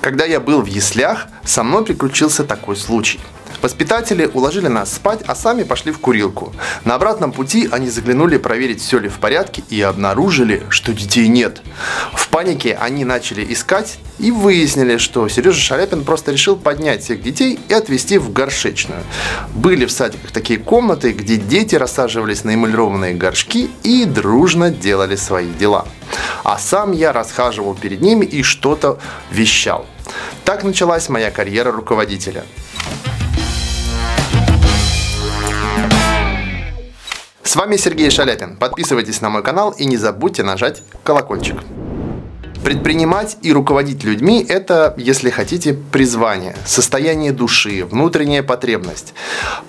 Когда я был в Яслях, со мной приключился такой случай. Воспитатели уложили нас спать, а сами пошли в курилку. На обратном пути они заглянули проверить, все ли в порядке, и обнаружили, что детей нет. В панике они начали искать и выяснили, что Сережа Шаляпин просто решил поднять всех детей и отвезти в горшечную. Были в садиках такие комнаты, где дети рассаживались на эмалированные горшки и дружно делали свои дела. А сам я расхаживал перед ними и что-то вещал. Так началась моя карьера руководителя. С вами Сергей Шаляпин. Подписывайтесь на мой канал и не забудьте нажать колокольчик. Предпринимать и руководить людьми – это, если хотите, призвание, состояние души, внутренняя потребность.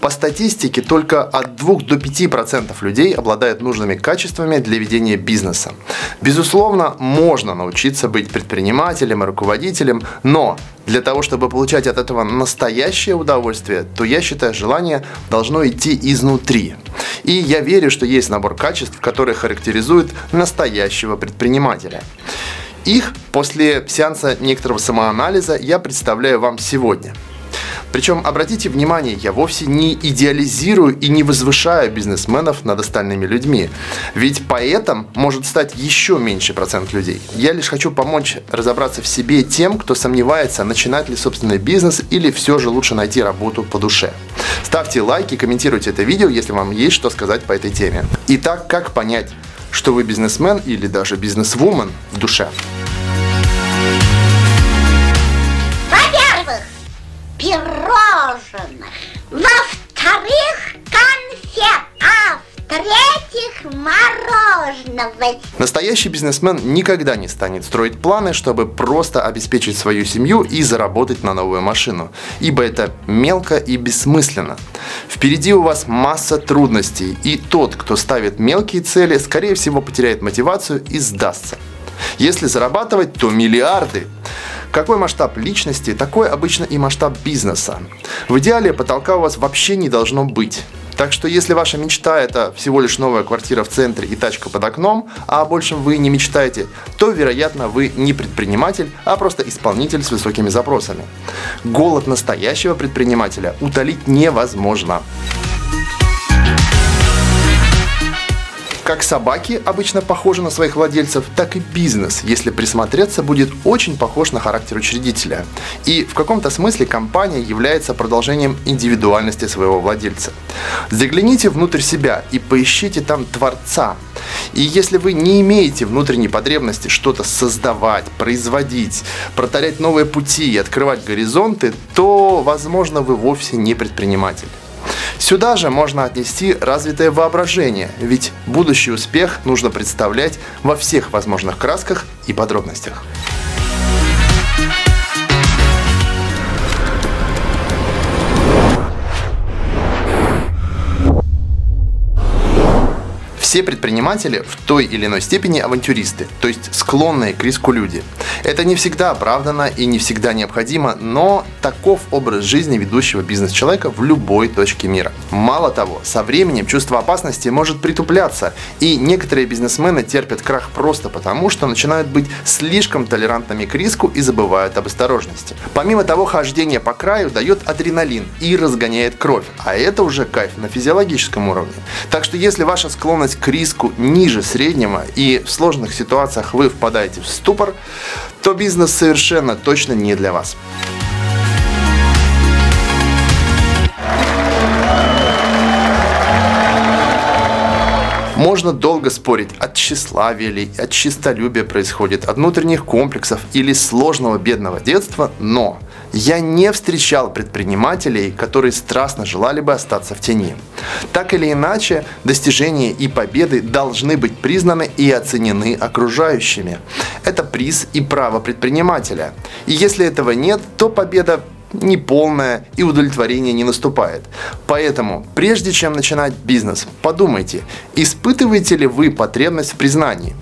По статистике, только от 2 до 5% людей обладают нужными качествами для ведения бизнеса. Безусловно, можно научиться быть предпринимателем и руководителем, но для того, чтобы получать от этого настоящее удовольствие, то, я считаю, желание должно идти изнутри. И я верю, что есть набор качеств, которые характеризуют настоящего предпринимателя. Их после сеанса некоторого самоанализа я представляю вам сегодня. Причем, обратите внимание, я вовсе не идеализирую и не возвышаю бизнесменов над остальными людьми. Ведь поэтом может стать еще меньше процент людей. Я лишь хочу помочь разобраться в себе тем, кто сомневается, начинать ли собственный бизнес или все же лучше найти работу по душе. Ставьте лайки, комментируйте это видео, если вам есть что сказать по этой теме. Итак, как понять, что вы бизнесмен или даже бизнесвумен в душе? Во-первых, пирожных. Во-вторых, конфет. А в-третьих, мороженого. Настоящий бизнесмен никогда не станет строить планы, чтобы просто обеспечить свою семью и заработать на новую машину, ибо это мелко и бессмысленно. Впереди у вас масса трудностей, и тот, кто ставит мелкие цели, скорее всего, потеряет мотивацию и сдастся. Если зарабатывать, то миллиарды. Какой масштаб личности, такой обычно и масштаб бизнеса. В идеале потолка у вас вообще не должно быть. Так что если ваша мечта – это всего лишь новая квартира в центре и тачка под окном, а о большем вы не мечтаете, то, вероятно, вы не предприниматель, а просто исполнитель с высокими запросами. Голод настоящего предпринимателя утолить невозможно. Как собаки обычно похожи на своих владельцев, так и бизнес, если присмотреться, будет очень похож на характер учредителя. И в каком-то смысле компания является продолжением индивидуальности своего владельца. Загляните внутрь себя и поищите там творца. И если вы не имеете внутренней потребности что-то создавать, производить, протарять новые пути и открывать горизонты, то, возможно, вы вовсе не предприниматель. Сюда же можно отнести развитое воображение, ведь будущий успех нужно представлять во всех возможных красках и подробностях. Все предприниматели в той или иной степени авантюристы, то есть склонные к риску люди. Это не всегда оправдано и не всегда необходимо, но таков образ жизни ведущего бизнес-человека в любой точке мира. Мало того, со временем чувство опасности может притупляться, и некоторые бизнесмены терпят крах просто потому, что начинают быть слишком толерантными к риску и забывают об осторожности. Помимо того, хождение по краю дает адреналин и разгоняет кровь, а это уже кайф на физиологическом уровне. Так что если ваша склонность к риску ниже среднего и в сложных ситуациях вы впадаете в ступор, то бизнес совершенно точно не для вас. Можно долго спорить, от тщеславия ли, от честолюбия происходит, от внутренних комплексов или сложного бедного детства, но я не встречал предпринимателей, которые страстно желали бы остаться в тени. Так или иначе, достижения и победы должны быть признаны и оценены окружающими. Это приз и право предпринимателя. И если этого нет, то победа неполное и удовлетворение не наступает. Поэтому, прежде чем начинать бизнес, подумайте, испытываете ли вы потребность в признании.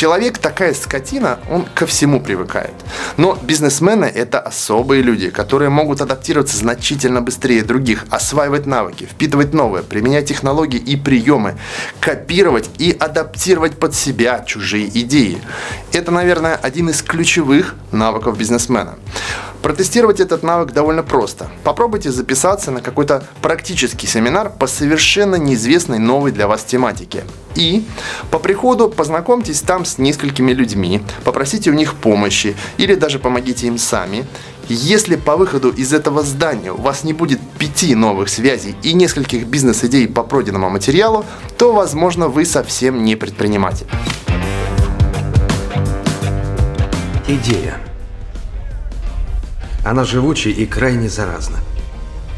Человек такая скотина, он ко всему привыкает. Но бизнесмены – это особые люди, которые могут адаптироваться значительно быстрее других, осваивать навыки, впитывать новые, применять технологии и приемы, копировать и адаптировать под себя чужие идеи. Это, наверное, один из ключевых навыков бизнесмена. Протестировать этот навык довольно просто. Попробуйте записаться на какой-то практический семинар по совершенно неизвестной новой для вас тематике. И по приходу познакомьтесь там с несколькими людьми, попросите у них помощи или даже помогите им сами. Если по выходу из этого здания у вас не будет 5 новых связей и нескольких бизнес-идей по пройденному материалу, то, возможно, вы совсем не предприниматель. Идея. Она живучая и крайне заразна.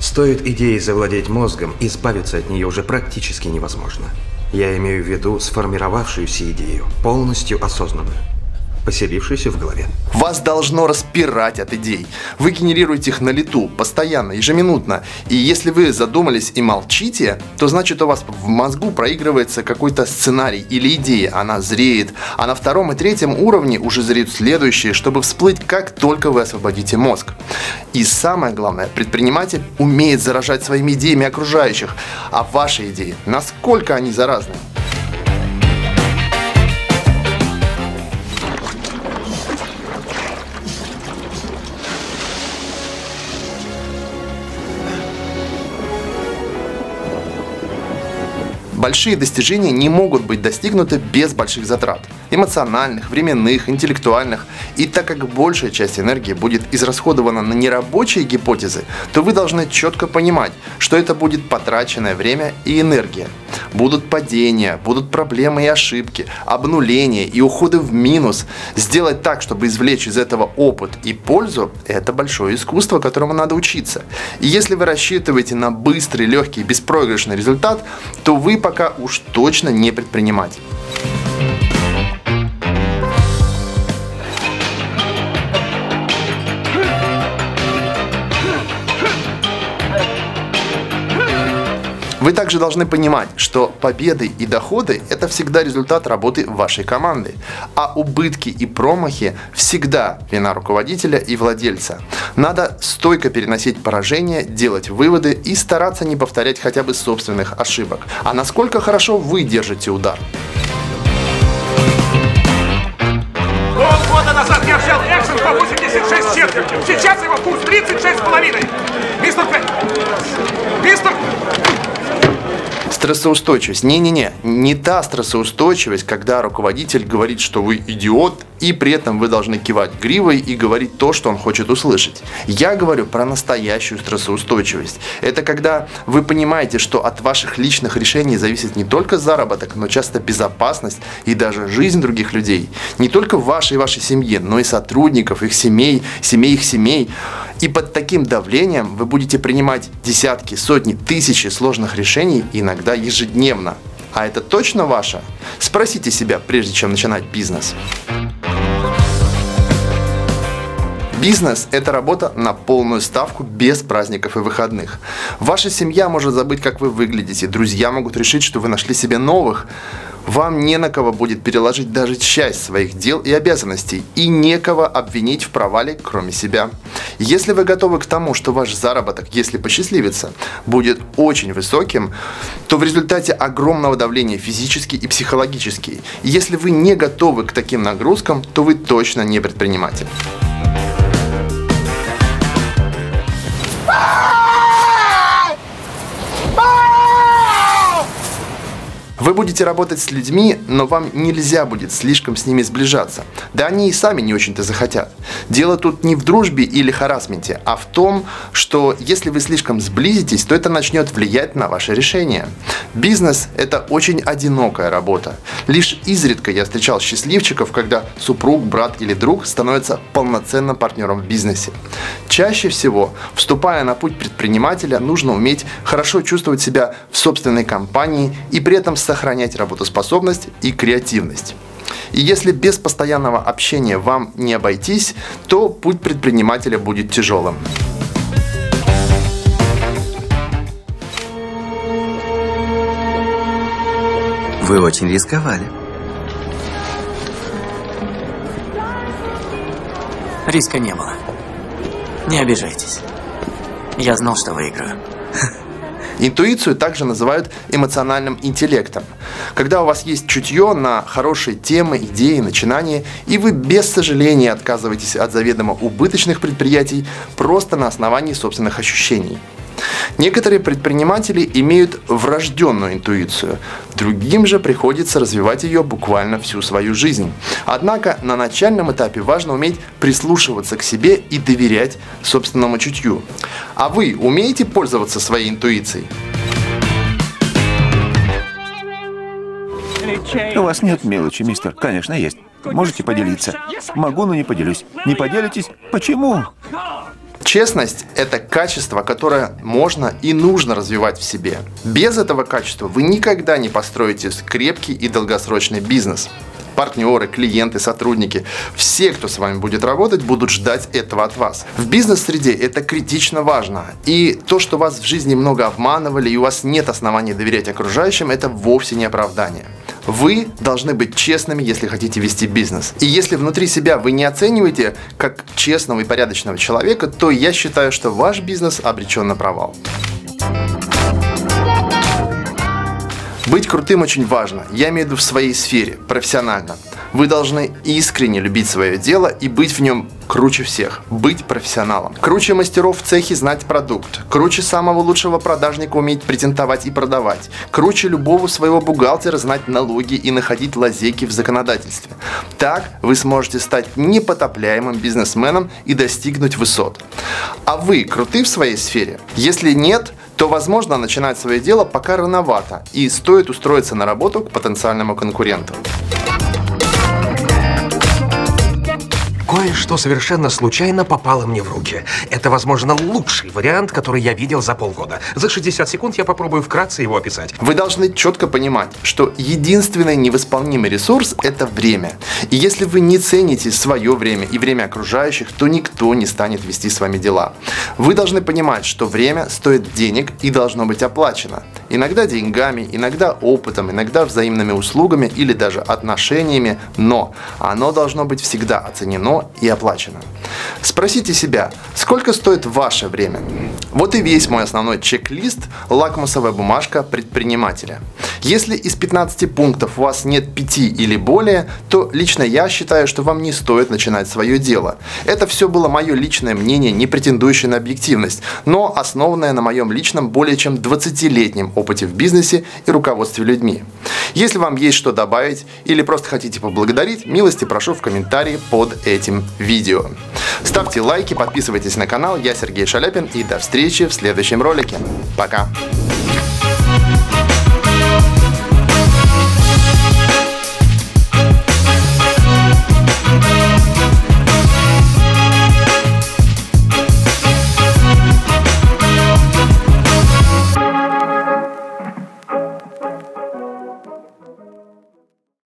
Стоит идее завладеть мозгом, избавиться от нее уже практически невозможно. Я имею в виду сформировавшуюся идею, полностью осознанную, поселившуюся в голове. Вас должно распирать от идей. Вы генерируете их на лету, постоянно, ежеминутно. И если вы задумались и молчите, то значит у вас в мозгу проигрывается какой-то сценарий или идея. Она зреет, а на втором и третьем уровне уже зреют следующие, чтобы всплыть, как только вы освободите мозг. И самое главное, предприниматель умеет заражать своими идеями окружающих. А ваши идеи, насколько они заразны? Большие достижения не могут быть достигнуты без больших затрат – эмоциональных, временных, интеллектуальных. И так как большая часть энергии будет израсходована на нерабочие гипотезы, то вы должны четко понимать, что это будет потраченное время и энергия. Будут падения, будут проблемы и ошибки, обнуления и уходы в минус. Сделать так, чтобы извлечь из этого опыт и пользу – это большое искусство, которому надо учиться. И если вы рассчитываете на быстрый, легкий, беспроигрышный результат, то вы пока уж точно не предприниматель. Вы также должны понимать, что победы и доходы – это всегда результат работы вашей команды, а убытки и промахи – всегда вина руководителя и владельца. Надо стойко переносить поражения, делать выводы и стараться не повторять хотя бы собственных ошибок. А насколько хорошо вы держите удар? Полгода назад я взял экшен по 86 четвертью. Сейчас его курс 36,5. Мистер Пен! Мистер! Стрессоустойчивость. Не та стрессоустойчивость, когда руководитель говорит, что вы идиот, и при этом вы должны кивать гривой и говорить то, что он хочет услышать. Я говорю про настоящую стрессоустойчивость. Это когда вы понимаете, что от ваших личных решений зависит не только заработок, но часто безопасность и даже жизнь других людей. Не только вашей и вашей семьи, но и сотрудников, их семей, семей их семей. И под таким давлением вы будете принимать десятки, сотни, тысячи сложных решений, иногда ежедневно. А это точно ваше? Спросите себя, прежде чем начинать бизнес. Бизнес – это работа на полную ставку, без праздников и выходных. Ваша семья может забыть, как вы выглядите, друзья могут решить, что вы нашли себе новых. Вам не на кого будет переложить даже часть своих дел и обязанностей, и некого обвинить в провале, кроме себя. Если вы готовы к тому, что ваш заработок, если посчастливится, будет очень высоким, то в результате огромного давления физически и психологически. Если вы не готовы к таким нагрузкам, то вы точно не предприниматель. Вы будете работать с людьми, но вам нельзя будет слишком с ними сближаться. Да они и сами не очень-то захотят. Дело тут не в дружбе или харассменте, а в том, что если вы слишком сблизитесь, то это начнет влиять на ваше решение. Бизнес – это очень одинокая работа. Лишь изредка я встречал счастливчиков, когда супруг, брат или друг становится полноценным партнером в бизнесе. Чаще всего, вступая на путь предпринимателя, нужно уметь хорошо чувствовать себя в собственной компании и при этом сохранять работоспособность и креативность. И если без постоянного общения вам не обойтись, то путь предпринимателя будет тяжелым. Вы очень рисковали. Риска не было. Не обижайтесь. Я знал, что выиграю. Интуицию также называют эмоциональным интеллектом. Когда у вас есть чутье на хорошие темы, идеи, начинания, и вы без сожаления отказываетесь от заведомо убыточных предприятий просто на основании собственных ощущений. Некоторые предприниматели имеют врожденную интуицию, другим же приходится развивать ее буквально всю свою жизнь. Однако на начальном этапе важно уметь прислушиваться к себе и доверять собственному чутью. А вы умеете пользоваться своей интуицией? У вас нет мелочи, мистер. Конечно, есть. Можете поделиться. Могу, но не поделюсь. Не поделитесь? Почему? Честность – это качество, которое можно и нужно развивать в себе. Без этого качества вы никогда не построите крепкий и долгосрочный бизнес. Партнеры, клиенты, сотрудники – все, кто с вами будет работать, будут ждать этого от вас. В бизнес-среде это критично важно. И то, что вас в жизни много обманывали и у вас нет оснований доверять окружающим – это вовсе не оправдание. Вы должны быть честными, если хотите вести бизнес. И если внутри себя вы не оцениваете как честного и порядочного человека, то я считаю, что ваш бизнес обречен на провал. Быть крутым очень важно, я имею в виду в своей сфере, профессионально. Вы должны искренне любить свое дело и быть в нем круче всех, быть профессионалом. Круче мастеров в цехе знать продукт, круче самого лучшего продажника уметь презентовать и продавать, круче любого своего бухгалтера знать налоги и находить лазейки в законодательстве. Так вы сможете стать непотопляемым бизнесменом и достигнуть высот. А вы круты в своей сфере? Если нет, то, возможно, начинать свое дело пока рановато и стоит устроиться на работу к потенциальному конкуренту. Кое-что совершенно случайно попало мне в руки. Это, возможно, лучший вариант, который я видел за полгода. За 60 секунд я попробую вкратце его описать. Вы должны четко понимать, что единственный невосполнимый ресурс – это время. И если вы не цените свое время и время окружающих, то никто не станет вести с вами дела. Вы должны понимать, что время стоит денег и должно быть оплачено. Иногда деньгами, иногда опытом, иногда взаимными услугами или даже отношениями, но оно должно быть всегда оценено и оплачено. Спросите себя, сколько стоит ваше время? Вот и весь мой основной чек-лист, лакмусовая бумажка предпринимателя. Если из 15 пунктов у вас нет 5 или более, то лично я считаю, что вам не стоит начинать свое дело. Это все было мое личное мнение, не претендующее на объективность, но основанное на моем личном более чем 20-летнем опыте в бизнесе и руководстве людьми. Если вам есть что добавить или просто хотите поблагодарить, милости прошу в комментарии под этим видео. Ставьте лайки, подписывайтесь на канал. Я Сергей Шаляпин и до встречи в следующем ролике. Пока!